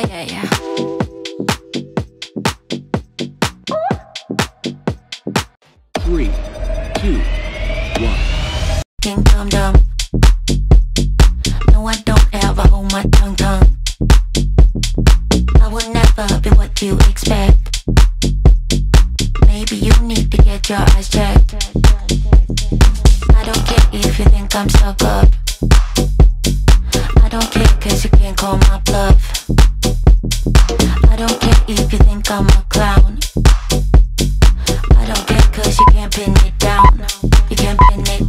3, 2, 1. Ding dum dum. No, I don't ever hold my tongue. I will never be what you expect. Maybe you need to get your eyes checked. I don't care if you think I'm stuck up. I don't care cause you can't call my bluff. I don't care if you think I'm a clown. I don't care cause you can't pin it down. You can't pin it down.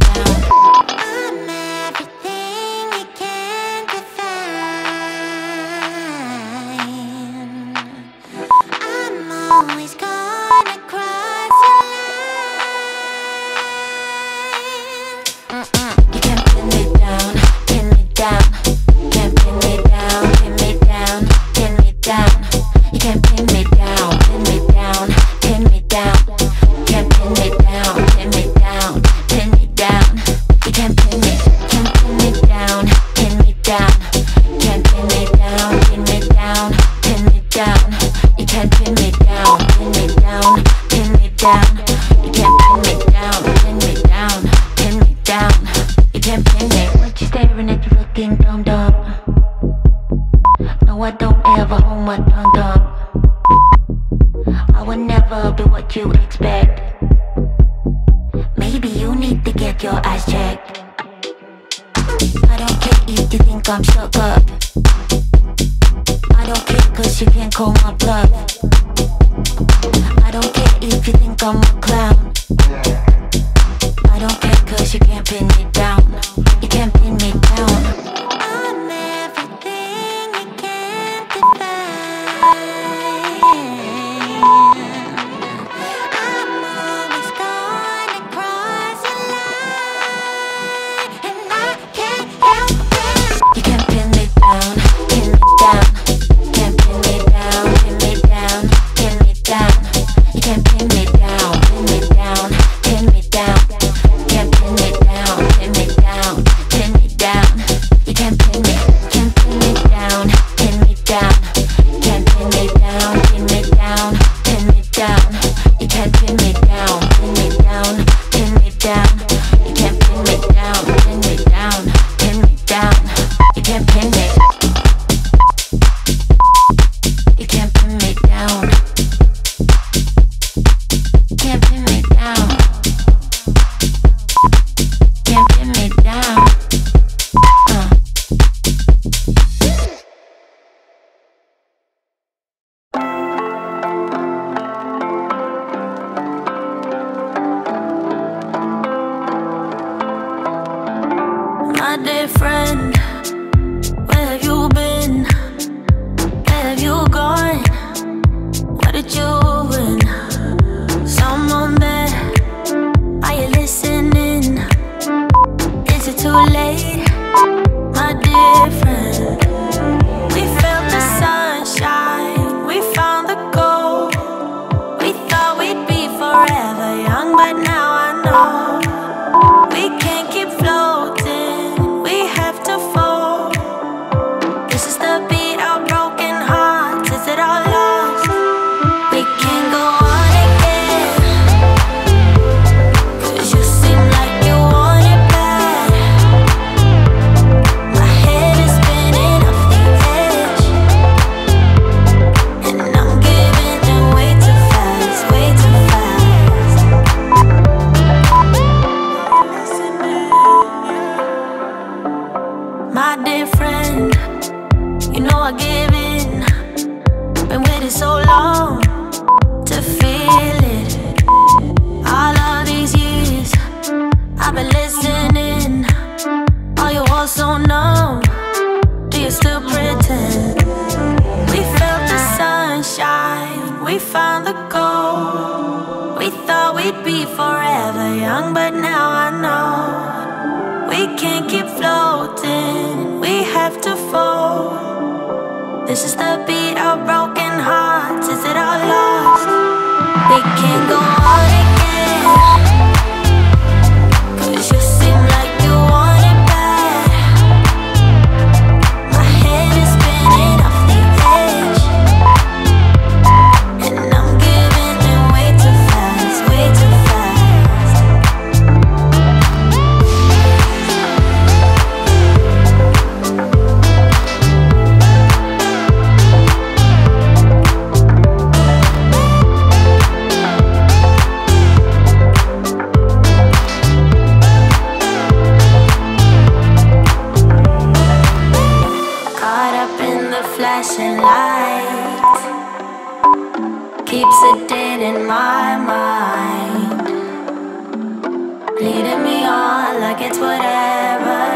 leading me on like it's whatever.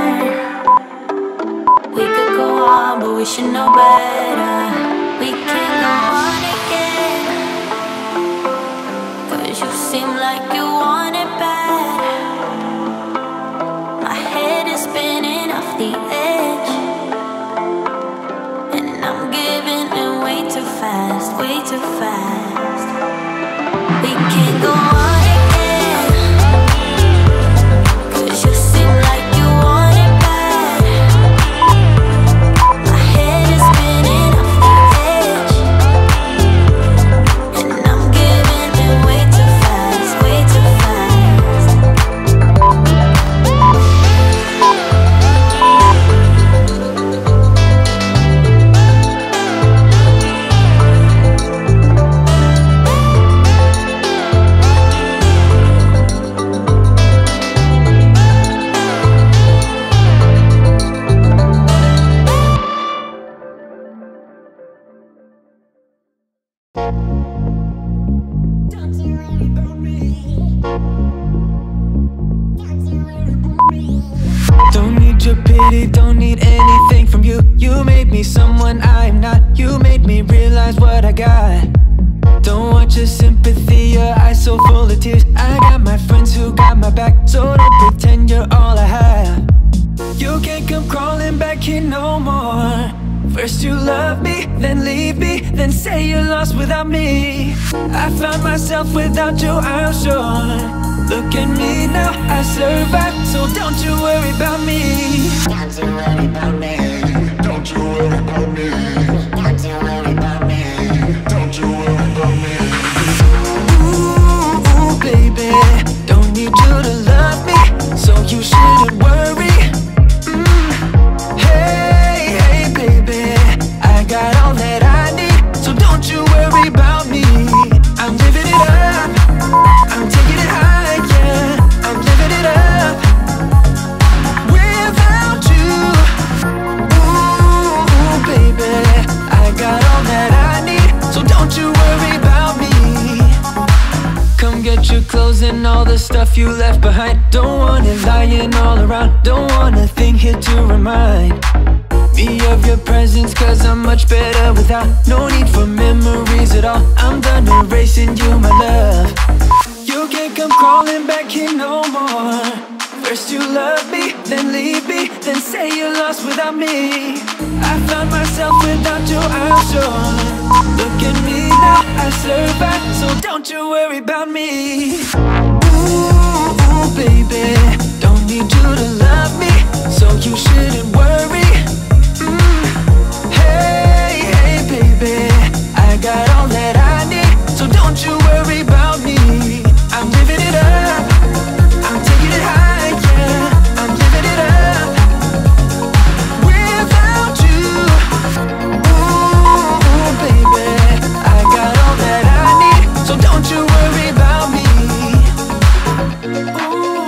We could go on, but we should know better. We can't go on again, 'cause you seem like you want it bad. My head is spinning off the edge, and I'm giving in way too fast, way too fast. We can't go on. Don't need anything from you. You made me someone I am not. You made me realize what I got. Don't want your sympathy, your eyes so full of tears. I got my friends who got my back, so don't pretend you're all I have. You can't come crawling back here no more. First you love me, then leave me, then say you're lost without me. I found myself without you, I'm sure. Look at me now, I survived, so don't you worry about me. Don't you worry about me. Don't you worry about me. Don't you worry about me. Don't you worry about me. Ooh, baby, don't need you to love me, so you shouldn't worry. Hey, hey, baby, I got all that I need, so don't you worry about me. I'm giving it up, I'm taking it high. Your clothes and all the stuff you left behind. Don't want it lying all around. Don't want a thing here to remind me of your presence, 'cause I'm much better without. No need for memories at all. I'm done erasing you, my love. You can't come crawling back here no more. First you love me, then leave me, then say you're lost without me. I found myself without you, I'm sure. Look at me now, I survived, so don't you worry about me. Ooh, baby, don't need you to love me, so you shouldn't worry. Hey, hey, baby, I got all that I need, so don't you worry about me. I'm living it up, I'm taking it high. Don't you worry about me. Ooh.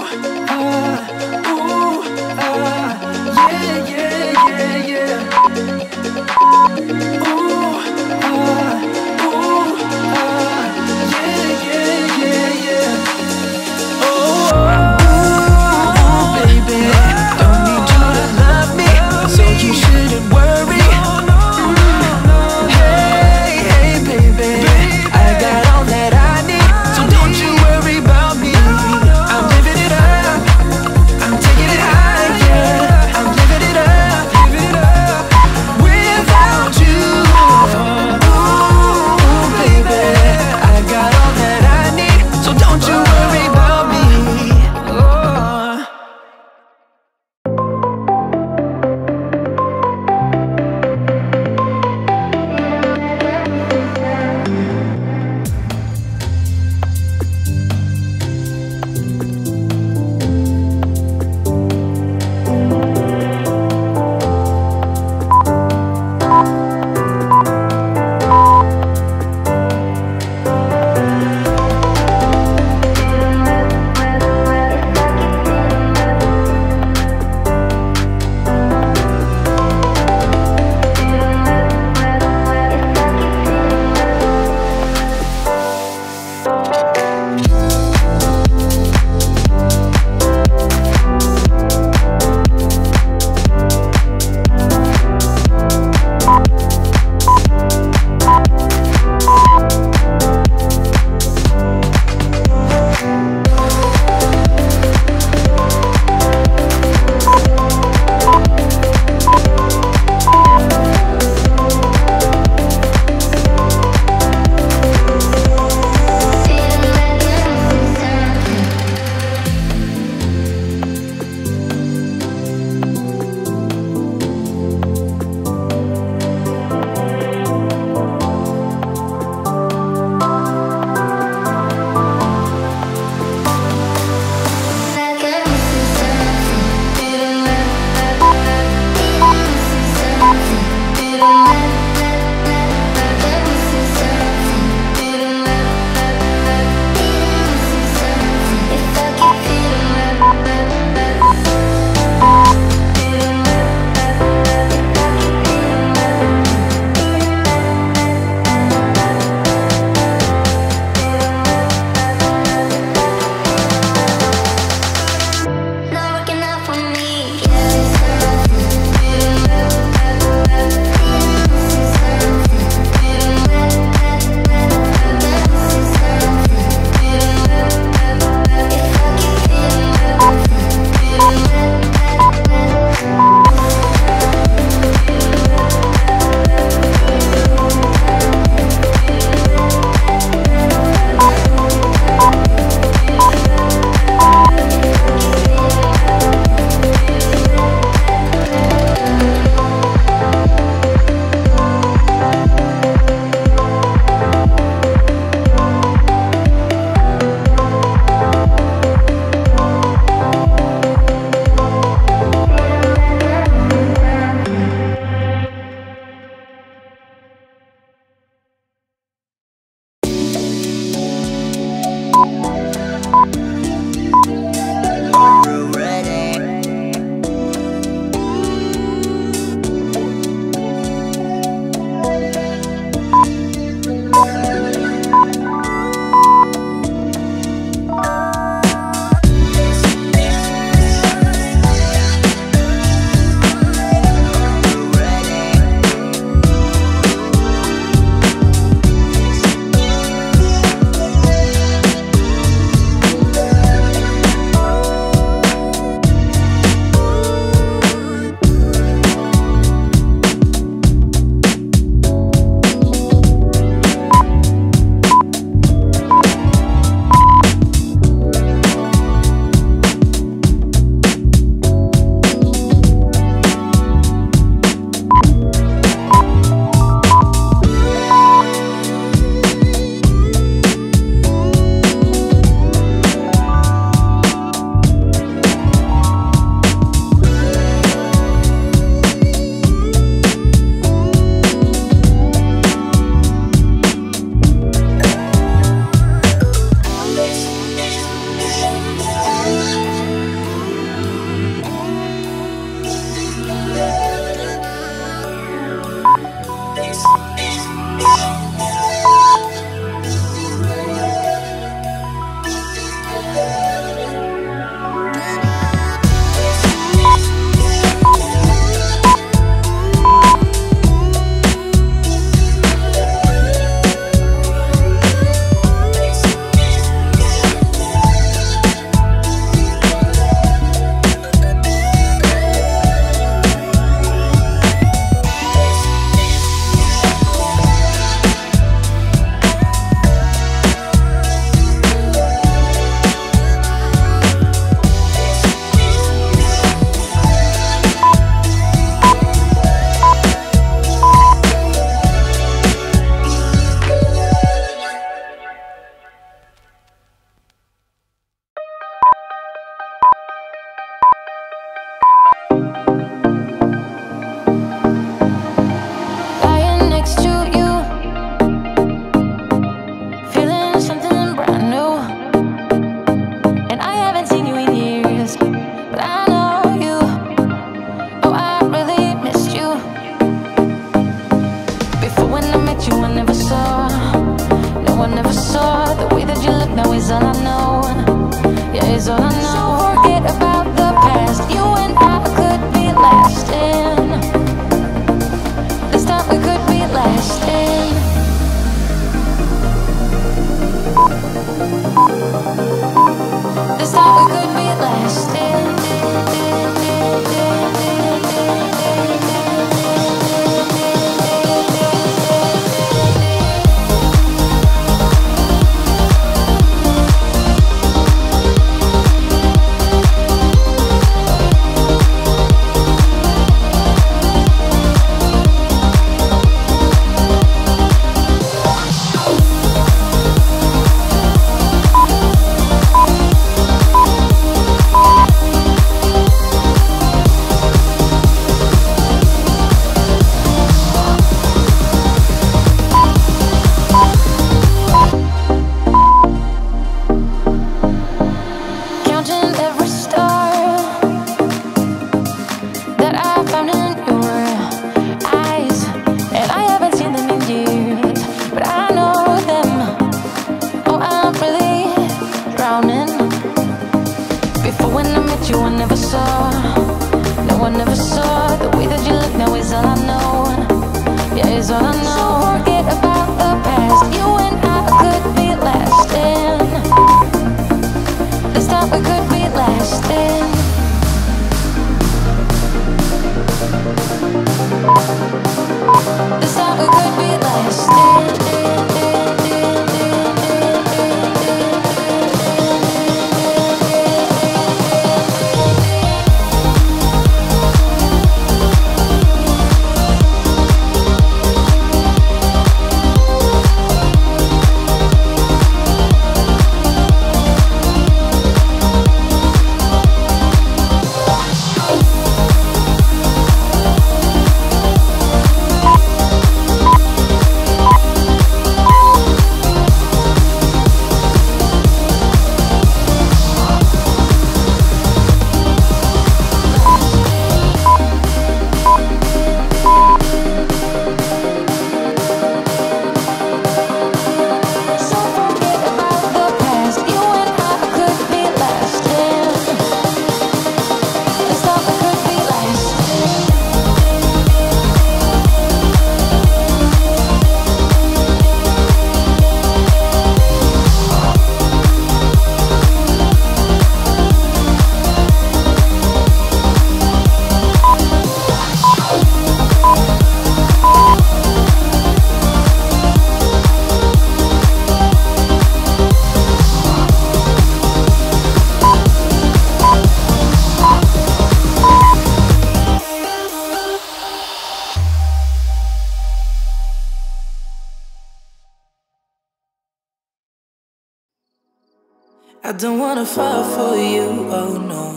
I don't wanna fall for you, oh no,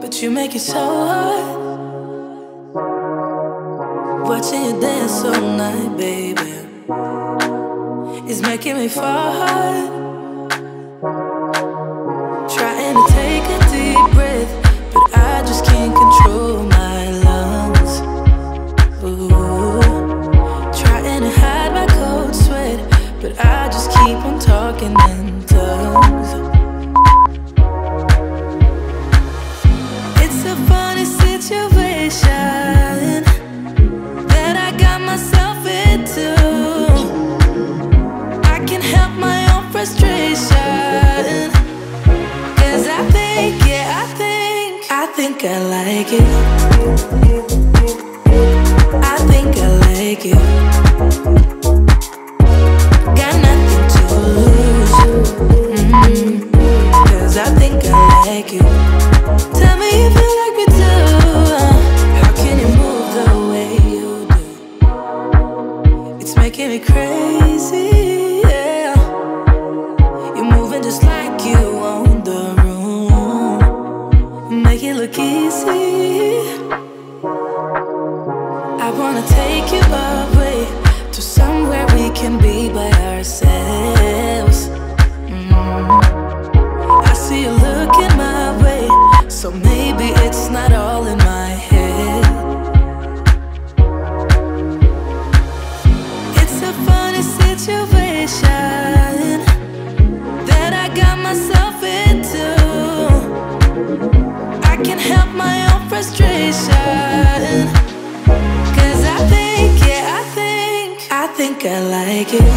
but you make it so hard. Watching you dance all night, baby, it's making me fall hard. Trying to take a deep breath, but I just can't control my lungs. Ooh. Trying to hide my cold sweat, but I just keep on talking and it's a funny situation that I got myself into. I can't help my own frustration, 'cause I think, yeah, I think I like it. I think I like it. Got nothing to lose. 'Cause I think I like you. Tell me if you like me too. How can you move the way you do? It's making me crazy, yeah. You're moving just like you own the room. Make it look easy. I wanna take you away to somewhere we can be by ourselves. I see you looking my way. frustration, 'cause I think I like it. I think I like it.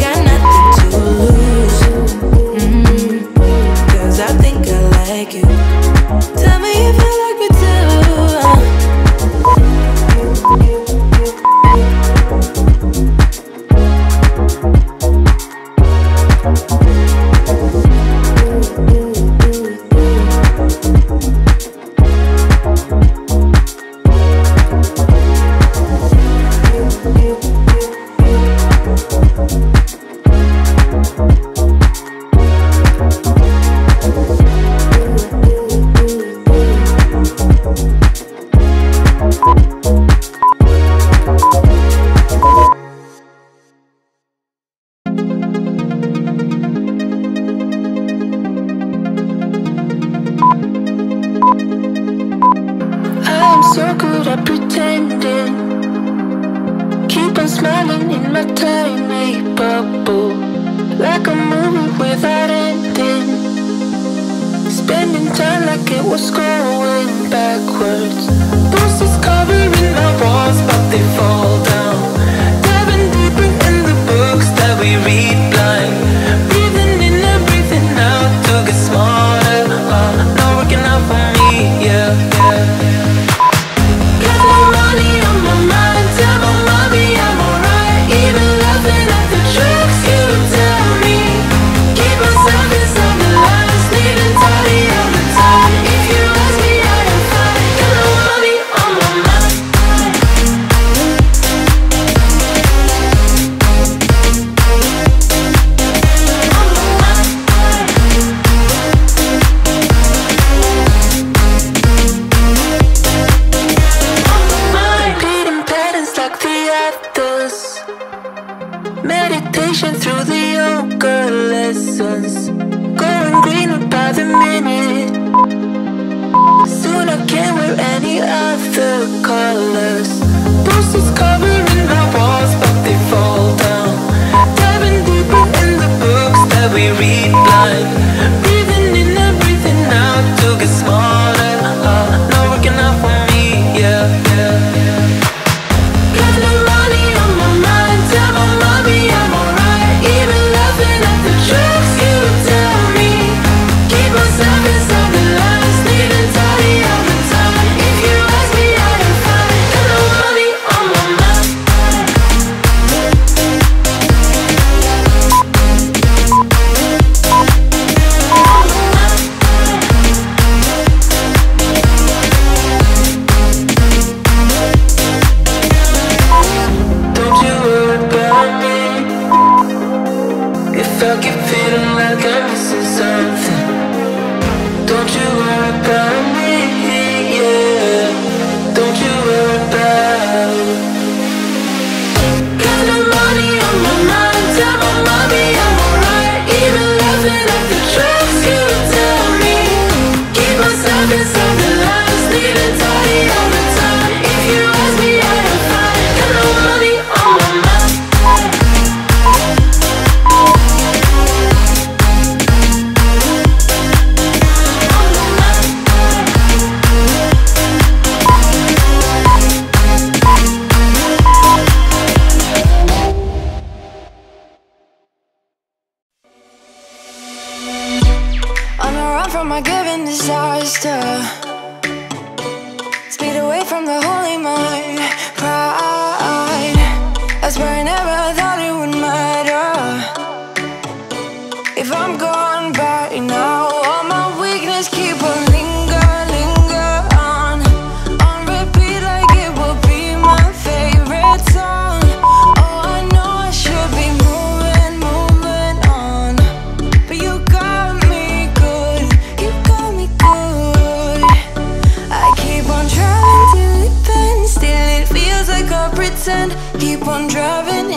Got nothing to lose, 'cause I think I like it. Tell me if you like me driving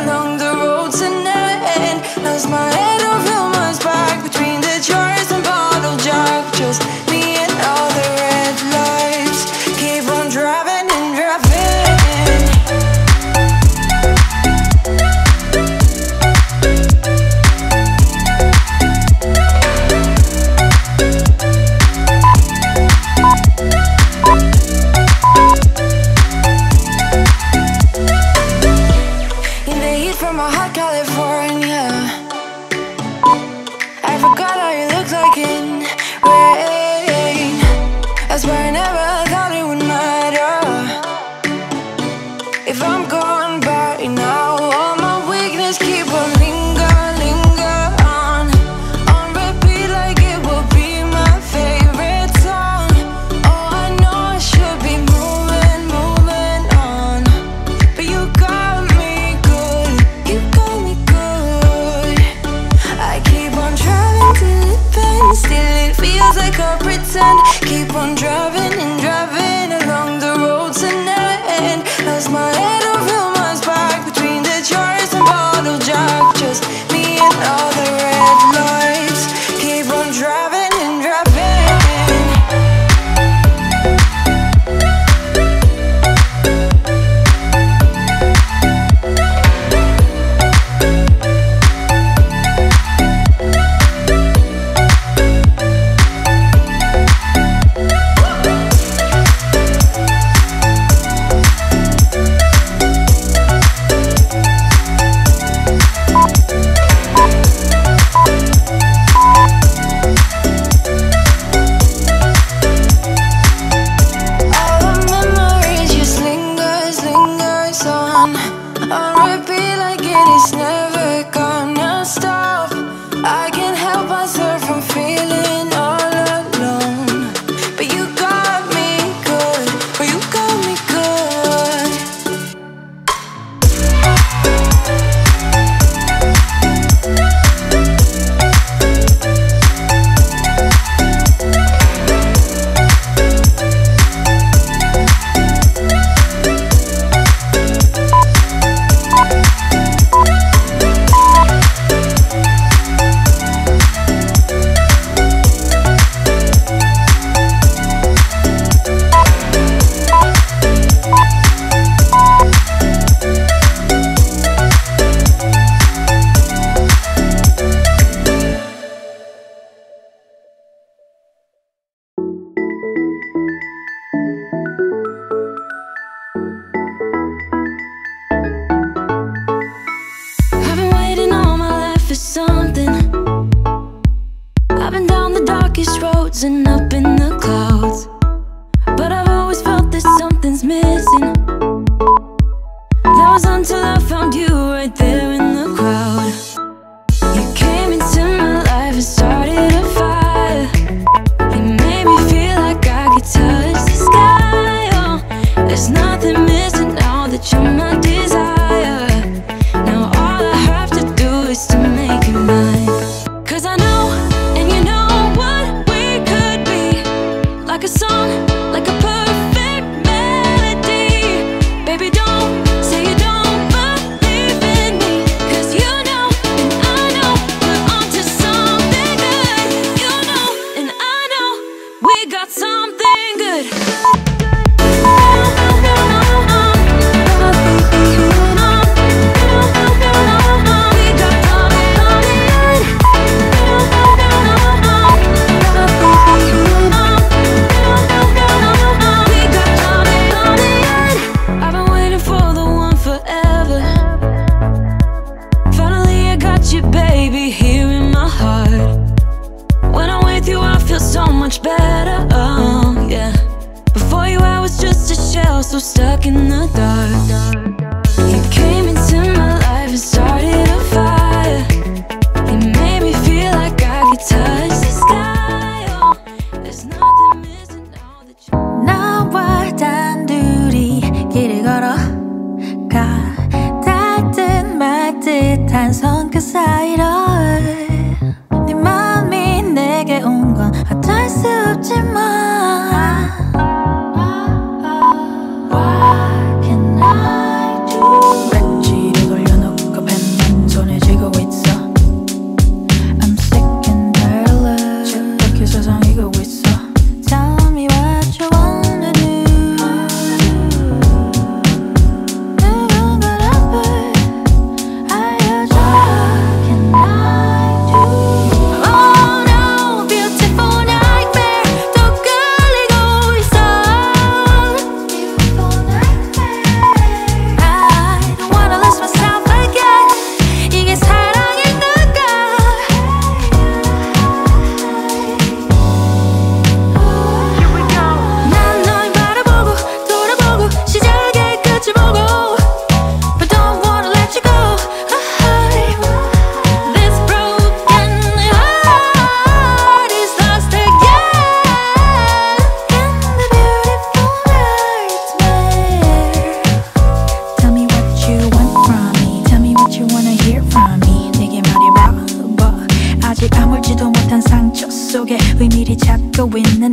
along the road tonight, and lost my head over. Straight from a hot California, I forgot how you looked like in rain. I swear I never thought it would matter if I'm gone by now. All my weakness keep on linger on repeat like it will be my favorite song. Oh, I know I should be moving on, but you got me good, you got me good. I keep on driving till it bends, still it feels like I pretend. Keep on driving and driving along the road to never end. Lost my head over my mind. And up in the clouds, but I've always felt that something's missing. That was until I found you right there in the crowd. You came into my life and started a fire. You made me feel like I could touch the sky. Oh, there's nothing missing now that you're my desire. Now all I have to do is to make you mine. 'Cause I know, and you know, like a song, like a perfect melody. Baby, don't say you don't believe in me, 'cause you know, and I know, we're onto something good. You know, and I know, we got something good. Better, oh yeah. Before you I was just a shell, so stuck in the dark. You came into my life and started a fire. You made me feel like I could touch the sky. Oh, there's nothing missing now that you're 나와 단둘이 길을 걸어가. 닿든 말듯한 손끝 사이로 네 맘이 내게 온 건 어쩔 수 없지만 What can I do? 렌치를 걸려놓고 펜만 손에 쥐고 있어. I'm sick and tired of love. 시끄럽게 세상 이고 있어. Tell me what you wanna do. 누군가를 앞을 알려줘. What can I do? Oh no, beautiful nightmare. win the